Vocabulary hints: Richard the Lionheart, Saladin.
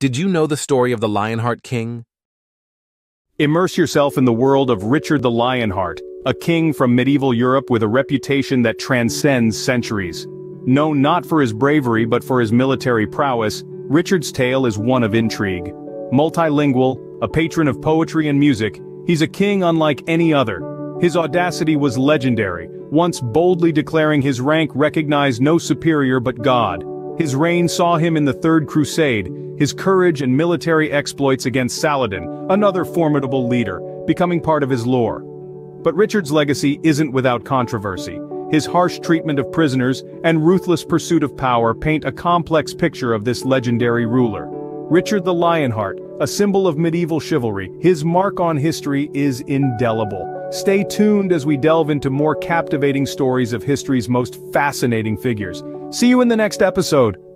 Did you know the story of the Lionheart King? Immerse yourself in the world of Richard the Lionheart, a king from medieval Europe with a reputation that transcends centuries. Known not for his bravery but for his military prowess, Richard's tale is one of intrigue. Multilingual, a patron of poetry and music, he's a king unlike any other. His audacity was legendary, once boldly declaring his rank recognized no superior but God. His reign saw him in the Third Crusade, his courage and military exploits against Saladin, another formidable leader, becoming part of his lore. But Richard's legacy isn't without controversy. His harsh treatment of prisoners and ruthless pursuit of power paint a complex picture of this legendary ruler. Richard the Lionheart, a symbol of medieval chivalry, his mark on history is indelible. Stay tuned as we delve into more captivating stories of history's most fascinating figures. See you in the next episode!